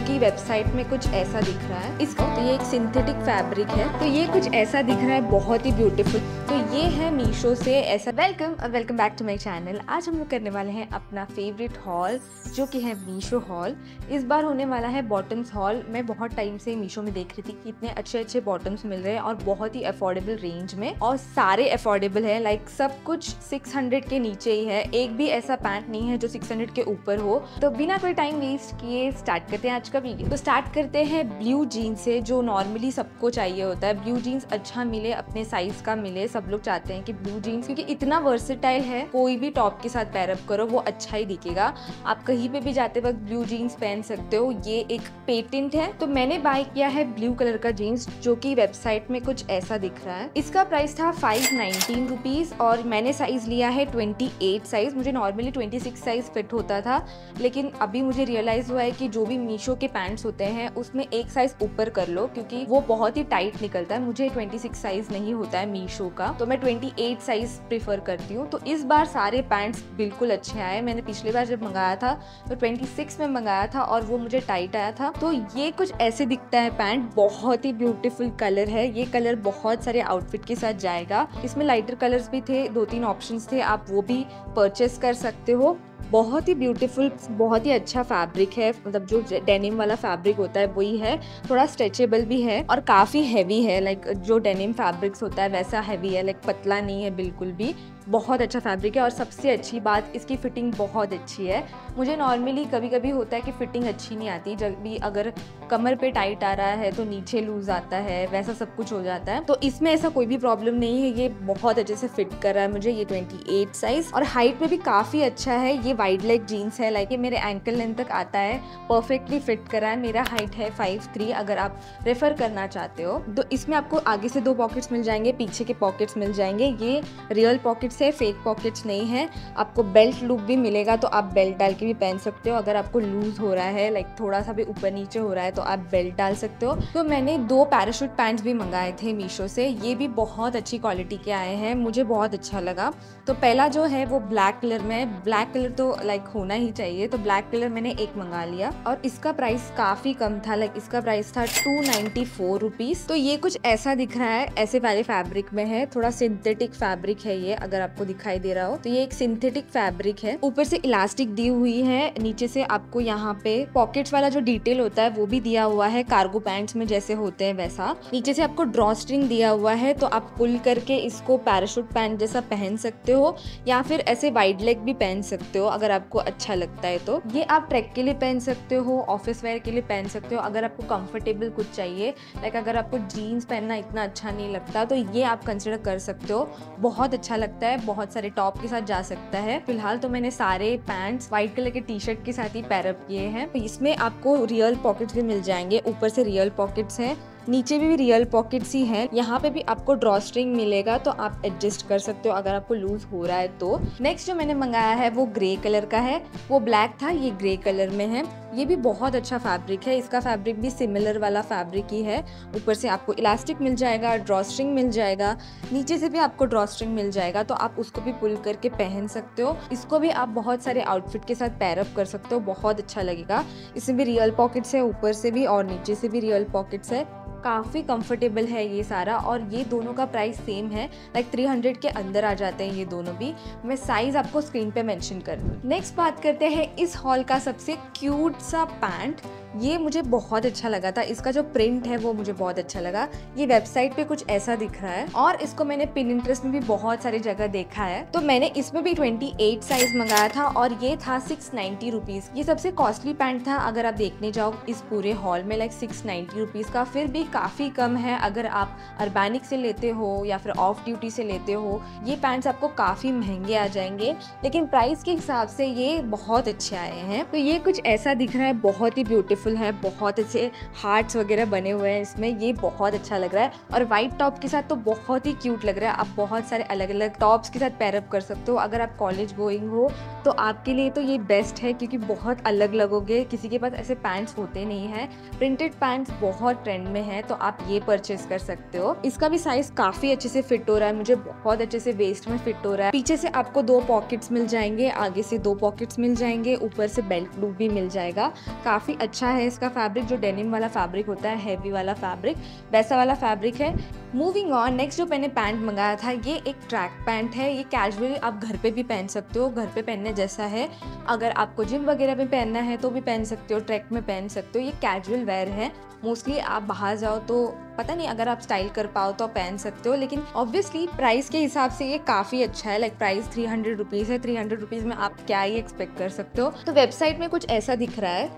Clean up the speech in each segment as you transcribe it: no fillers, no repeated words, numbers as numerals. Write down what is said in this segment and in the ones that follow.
की वेबसाइट में कुछ ऐसा दिख रहा है। इसका तो ये एक सिंथेटिक फैब्रिक है, तो ये कुछ ऐसा दिख रहा है, बहुत ही ब्यूटीफुल। तो ये है मीशो से ऐसा। वेलकम और welcome back to my channel. आज हम लोग करने वाले हैं अपना फेवरेट हॉल जो कि है मीशो हॉल। इस बार होने वाला है बॉटम्स हॉल। मैं बहुत टाइम से मीशो में देख रही थी कि इतने अच्छे अच्छे बॉटम्स मिल रहे हैं और बहुत ही अफोर्डेबल रेंज में, और सारे अफोर्डेबल है। लाइक सब कुछ 600 के नीचे ही है, एक भी ऐसा पैंट नहीं है जो 600 के ऊपर हो। तो बिना कोई टाइम वेस्ट किए स्टार्ट करते हैं आज का वीडियो। तो स्टार्ट करते हैं ब्लू जीन्स से, जो नॉर्मली सबको चाहिए होता है। ब्लू जीन्स अच्छा मिले, अपने साइज का मिले, सब लोग चाहते हैं कि ब्लू जीन्स, क्योंकि इतना वर्सेटाइल है, कोई भी टॉप के साथ पैरअप करो वो अच्छा ही दिखेगा। आप कहीं पे भी जाते वक्त ब्लू जीन्स पहन सकते हो, ये एक पेटेंट है। तो मैंने बाय किया है ब्लू कलर का जीन्स जो की वेबसाइट में कुछ ऐसा दिख रहा है। इसका प्राइस था 519 रुपीज और मैंने साइज लिया है 28 साइज। मुझे नॉर्मली 26 साइज फिट होता था, लेकिन अभी मुझे रियलाइज हुआ है कि जो भी मीशो के पैंट्स होते हैं उसमें एक साइज ऊपर कर लो, क्योंकि वो बहुत ही टाइट निकलता है। मुझे 26 साइज नहीं होता है मीशो का, तो मैं 28 साइज प्रेफर करती हूँ। तो इस बार सारे पैंट्स बिल्कुल अच्छे आए। मैंने पिछली बार जब मंगाया था तो 26 में मंगाया था और वो मुझे टाइट आया था। तो ये कुछ ऐसे दिखता है पैंट, बहुत ही ब्यूटीफुल कलर है। ये कलर बहुत सारे आउटफिट के साथ जाएगा। इसमें लाइटर कलर्स भी थे, 2-3 ऑप्शन थे, आप वो भी परचेस कर सकते हो। बहुत ही ब्यूटीफुल, बहुत ही अच्छा फैब्रिक है, मतलब जो डेनिम वाला फैब्रिक होता है वही है। थोड़ा स्ट्रेचेबल भी है और काफ़ी हैवी है, लाइक जो डेनिम फैब्रिक्स होता है वैसा हैवी है, लाइक पतला नहीं है बिल्कुल भी। बहुत अच्छा फैब्रिक है और सबसे अच्छी बात इसकी फ़िटिंग बहुत अच्छी है। मुझे नॉर्मली कभी कभी होता है कि फ़िटिंग अच्छी नहीं आती, जब भी अगर कमर पे टाइट आ रहा है तो नीचे लूज आता है, वैसा सब कुछ हो जाता है। तो इसमें ऐसा कोई भी प्रॉब्लम नहीं है, ये बहुत अच्छे से फिट कर रहा है मुझे। ये 28 साइज़ और हाइट में भी काफ़ी अच्छा है। ये वाइड लेग जीन्स है, लाइक ये मेरे एंकल लेंथ तक आता है, परफेक्टली फिट कर रहा है। मेरा हाइट है 5'3", अगर आप रेफ़र करना चाहते हो तो। इसमें आपको आगे से 2 पॉकेट्स मिल जाएंगे, पीछे के पॉकेट्स मिल जाएंगे। ये रियल पॉकेट है, फेक पॉकेट्स नहीं है। आपको बेल्ट लूप भी मिलेगा, तो आप बेल्ट डाल के भी पहन सकते हो। अगर आपको लूज हो रहा है, लाइक थोड़ा सा भी ऊपर नीचे हो रहा है, तो आप बेल्ट डाल सकते हो। तो मैंने 2 पैराशूट पैंट्स भी मंगाए थे मीशो से, ये भी बहुत अच्छी क्वालिटी के आए हैं, मुझे बहुत अच्छा लगा। तो पहला जो है वो ब्लैक कलर में, ब्लैक कलर तो लाइक होना ही चाहिए, तो ब्लैक कलर मैंने एक मंगा लिया और इसका प्राइस काफ़ी कम था। लाइक इसका प्राइस था 294 रुपीज़। तो ये कुछ ऐसा दिख रहा है, ऐसे वाले फैब्रिक में है, थोड़ा सिंथेटिक फैब्रिक है ये, अगर आपको दिखाई दे रहा हो तो। ये एक सिंथेटिक फैब्रिक है, ऊपर से इलास्टिक दी हुई है, नीचे से आपको यहाँ पे पॉकेट्स वाला जो डिटेल होता है वो भी दिया हुआ है, कार्गो पैंट्स में जैसे होते हैं वैसा। नीचे से आपको ड्रॉस्ट्रिंग दिया हुआ है, तो आप पुल करके इसको पैराशूट पैंट जैसा पहन सकते हो, या फिर ऐसे वाइड लेग भी पहन सकते हो अगर आपको अच्छा लगता है तो। ये आप ट्रैक के लिए पहन सकते हो, ऑफिस वेयर के लिए पहन सकते हो, अगर आपको कंफर्टेबल कुछ चाहिए। लाइक अगर आपको जीन्स पहनना इतना अच्छा नहीं लगता तो ये आप कंसिडर कर सकते हो, बहुत अच्छा लगता है, बहुत सारे टॉप के साथ जा सकता है। फिलहाल तो मैंने सारे पैंट्स व्हाइट कलर के टी शर्ट के साथ ही पैरअप किए हैं। इसमें आपको रियल पॉकेट्स भी मिल जाएंगे, ऊपर से रियल पॉकेट्स हैं, नीचे भी रियल पॉकेट्स ही हैं। यहाँ पे भी आपको ड्रॉस्ट्रिंग मिलेगा, तो आप एडजस्ट कर सकते हो अगर आपको लूज हो रहा है तो। नेक्स्ट जो मैंने मंगाया है वो ग्रे कलर का है, वो ब्लैक था, ये ग्रे कलर में है। ये भी बहुत अच्छा फैब्रिक है, इसका फैब्रिक भी सिमिलर वाला फैब्रिक ही है। ऊपर से आपको इलास्टिक मिल जाएगा, ड्रॉस्ट्रिंग मिल जाएगा, नीचे से भी आपको ड्रॉस्ट्रिंग मिल जाएगा, तो आप उसको भी पुल करके पहन सकते हो। इसको भी आप बहुत सारे आउटफिट के साथ पैरअप कर सकते हो, बहुत अच्छा लगेगा। इसमें भी रियल पॉकेट्स है, ऊपर से भी और नीचे से भी रियल पॉकेट्स है। काफ़ी कंफर्टेबल है ये सारा, और ये दोनों का प्राइस सेम है, लाइक 300 के अंदर आ जाते हैं ये दोनों भी। मैं साइज़ आपको स्क्रीन पे मेंशन कर दूँ। नेक्स्ट बात करते हैं इस हॉल का सबसे क्यूट सा पैंट। ये मुझे बहुत अच्छा लगा था, इसका जो प्रिंट है वो मुझे बहुत अच्छा लगा। ये वेबसाइट पे कुछ ऐसा दिख रहा है और इसको मैंने पिंटरेस्ट में भी बहुत सारी जगह देखा है। तो मैंने इसमें भी 28 साइज मंगाया था और ये था 690 रुपीज़। ये सबसे कॉस्टली पैंट था अगर आप देखने जाओ इस पूरे हॉल में, लाइक 690 रुपीज़ का फिर भी काफ़ी कम है। अगर आप अर्बैनिक से लेते हो या फिर ऑफ ड्यूटी से लेते हो, ये पैंट्स आपको काफ़ी महंगे आ जाएंगे, लेकिन प्राइस के हिसाब से ये बहुत अच्छे आए हैं। तो ये कुछ ऐसा दिख रहा है, बहुत ही ब्यूटीफुल है, बहुत अच्छे हार्ट्स वगैरह बने हुए हैं इसमें, ये बहुत अच्छा लग रहा है। और वाइट टॉप के साथ तो बहुत ही क्यूट लग रहा है। आप बहुत सारे अलग अलग टॉप्स के साथ पैरअप कर सकते हो। अगर आप कॉलेज गोइंग हो तो आपके लिए तो ये बेस्ट है, क्योंकि बहुत अलग लगोगे, किसी के पास ऐसे पैंट्स होते नहीं हैं। प्रिंटेड पैंट्स बहुत ट्रेंड में है, है तो आप ये परचेस कर सकते हो। इसका भी साइज काफी अच्छे से फिट हो रहा है, मुझे बहुत अच्छे से वेस्ट में फिट हो रहा है। पीछे से आपको 2 पॉकेट्स मिल जाएंगे, आगे से 2 पॉकेट्स मिल जाएंगे, ऊपर से बेल्ट लूप भी मिल जाएगा। काफी अच्छा है इसका फैब्रिक, जो डेनिम वाला फैब्रिक होता है, हैवी वाला फैब्रिक, वैसा वाला फैब्रिक है। मूविंग ऑन, नेक्स्ट जो मैंने पैंट मंगाया था ये एक ट्रैक पैंट है। ये कैजुअली आप घर पे भी पहन सकते हो, घर पे पहनने जैसा है। अगर आपको जिम वगैरह में पहनना है तो भी पहन सकते हो, ट्रैक में पहन सकते हो। ये कैजुअल वेयर है, मोस्टली आप बाहर जाओ तो पता नहीं अगर आप स्टाइल कर पाओ तो पहन सकते हो, लेकिन ऑब्वियसली प्राइस के हिसाब से ये काफ़ी अच्छा है। लाइक प्राइस 300 रुपीज़ है, 300 रुपीज़ में आप क्या ही एक्सपेक्ट कर सकते हो। तो वेबसाइट में कुछ ऐसा दिख रहा है।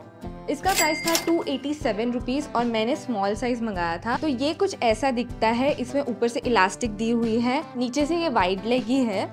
इसका प्राइस था 287 रुपीज़ और मैंने स्मॉल साइज मंगाया था। तो ये कुछ ऐसा दिखता है, इसमें ऊपर से इलास्टिक दी हुई है, नीचे से ये वाइड लेग ही है,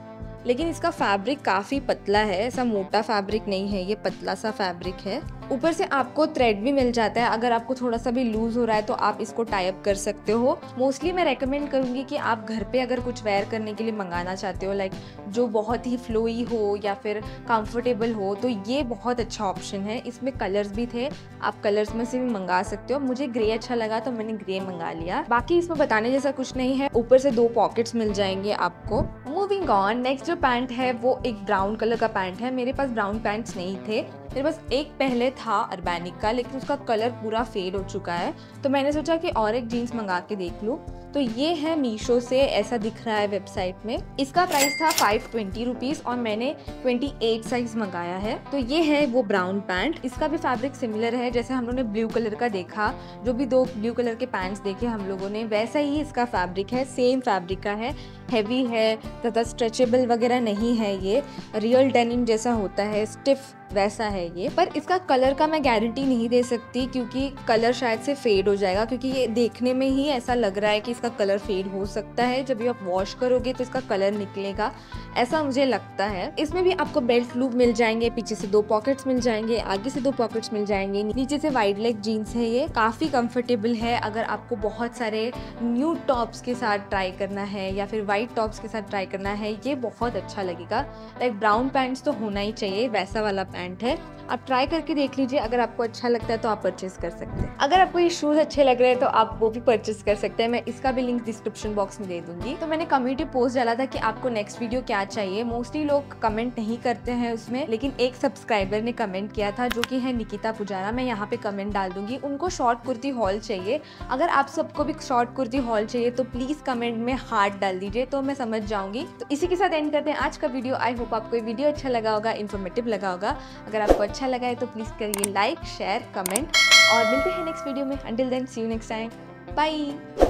लेकिन इसका फैब्रिक काफ़ी पतला है, ऐसा मोटा फैब्रिक नहीं है, ये पतला सा फैब्रिक है। ऊपर से आपको थ्रेड भी मिल जाता है, अगर आपको थोड़ा सा भी लूज हो रहा है तो आप इसको टाई अप कर सकते हो। मोस्टली मैं रेकमेंड करूँगी कि आप घर पे अगर कुछ वेयर करने के लिए मंगाना चाहते हो, लाइक जो बहुत ही फ्लोई हो या फिर कंफर्टेबल हो, तो ये बहुत अच्छा ऑप्शन है। इसमें कलर्स भी थे, आप कलर्स में से भी मंगा सकते हो। मुझे ग्रे अच्छा लगा तो मैंने ग्रे मंगा लिया, बाकी इसमें बताने जैसा कुछ नहीं है। ऊपर से 2 पॉकेट्स मिल जाएंगे आपको। मूविंग ऑन, नेक्स्ट जो पैंट है वो एक ब्राउन कलर का पैंट है। मेरे पास ब्राउन पैंट्स नहीं थे, मेरे पास एक पहले था अर्बैनिक का, लेकिन उसका कलर पूरा फेड हो चुका है, तो मैंने सोचा कि और एक जीन्स मंगा के देख लूँ। तो ये है मीशो से, ऐसा दिख रहा है वेबसाइट में। इसका प्राइस था 520 रुपीज़ और मैंने 28 साइज़ मंगाया है। तो ये है वो ब्राउन पैंट, इसका भी फैब्रिक सिमिलर है, जैसे हम लोगों ने ब्लू कलर का देखा, जो भी 2 ब्लू कलर के पैंट्स देखे हम लोगों ने, वैसा ही इसका फैब्रिक है, सेम फैब्रिक का है। हैवी है, ज़्यादा स्ट्रेचेबल वगैरह नहीं है, ये रियल डेनिम जैसा होता है, स्टिफ वैसा है ये। पर इसका कलर का मैं गारंटी नहीं दे सकती, क्योंकि कलर शायद से फेड हो जाएगा, क्योंकि ये देखने में ही ऐसा लग रहा है कि इसका कलर फेड हो सकता है। जब ये आप वॉश करोगे तो इसका कलर निकलेगा, ऐसा मुझे लगता है। इसमें भी आपको बेल्ट लूप मिल जाएंगे, पीछे से 2 पॉकेट्स मिल जाएंगे, आगे से 2 पॉकेट्स मिल जाएंगे, नीचे से वाइड लेग जीन्स है। ये काफ़ी कंफर्टेबल है, अगर आपको बहुत सारे न्यू टॉप्स के साथ ट्राई करना है या फिर वाइट टॉप्स के साथ ट्राई करना है, ये बहुत अच्छा लगेगा। लाइक ब्राउन पैंट्स तो होना ही चाहिए, वैसा वाला पैंट है। आप ट्राई करके देख लीजिए, अगर आपको अच्छा लगता है तो आप परचेस कर सकते हैं। अगर आपको ये शूज़ अच्छे लग रहे हैं तो आप वो भी परचेस कर सकते हैं, मैं इसका भी लिंक डिस्क्रिप्शन बॉक्स में दे दूंगी। तो मैंने कम्युनिटी पोस्ट डाला था कि आपको नेक्स्ट वीडियो क्या चाहिए। मोस्टली लोग कमेंट नहीं करते हैं उसमें, लेकिन एक सब्सक्राइबर ने कमेंट किया था, जो कि है निकिता पुजारा, मैं यहाँ पे कमेंट डाल दूंगी। उनको शॉर्ट कुर्ती हॉल चाहिए। अगर आप सबको भी शॉर्ट कुर्ती हॉल चाहिए तो प्लीज़ कमेंट में हार्ट डाल दीजिए, तो मैं समझ जाऊँगी। तो इसी के साथ एंड करते हैं आज का वीडियो। आई होप आपको ये वीडियो अच्छा लगा होगा, इन्फॉर्मेटिव लगा होगा। अगर आपको अच्छा लगा है तो प्लीज़ करिए लाइक, शेयर, कमेंट, और मिलते हैं नेक्स्ट वीडियो में। Until then, see you next time, bye.